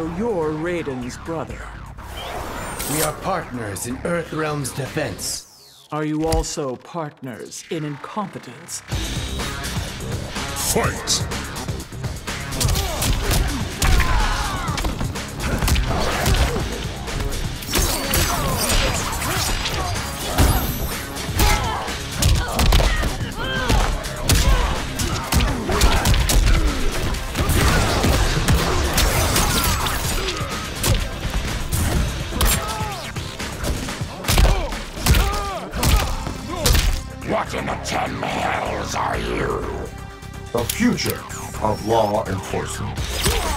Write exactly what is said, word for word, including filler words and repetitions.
So you're Raiden's brother. We are partners in Earthrealm's defense. Are you also partners in incompetence? Fight! What in the ten hells are you? The future of law enforcement.